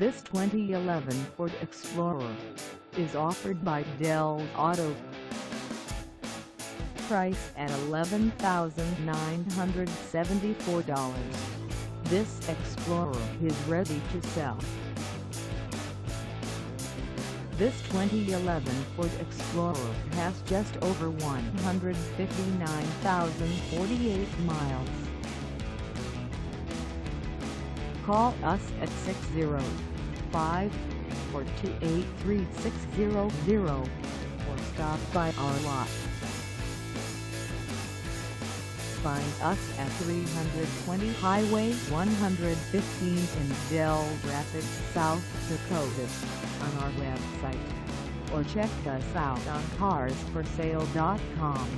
This 2011 Ford Explorer is offered by Dell Auto. Price at $11,974. This Explorer is ready to sell. This 2011 Ford Explorer has just over 159,048 miles. Call us at 605-428-3600 or stop by our lot. Find us at 320 Highway 115 in Dell Rapids, South Dakota, on our website, or check us out on CarsforSale.com.